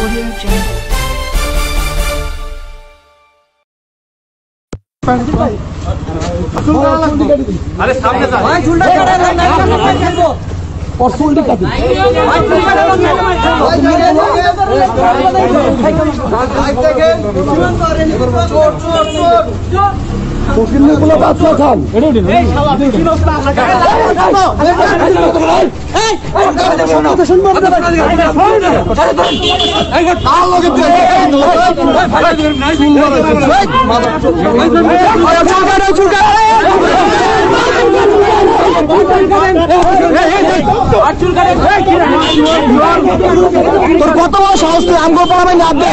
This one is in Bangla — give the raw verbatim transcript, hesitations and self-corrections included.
अरे सामने কত বড় সাহস তুই আমগো পড়াবে না তোর কত বড় সাহস তুই আমগো পড়াবে না আপনি।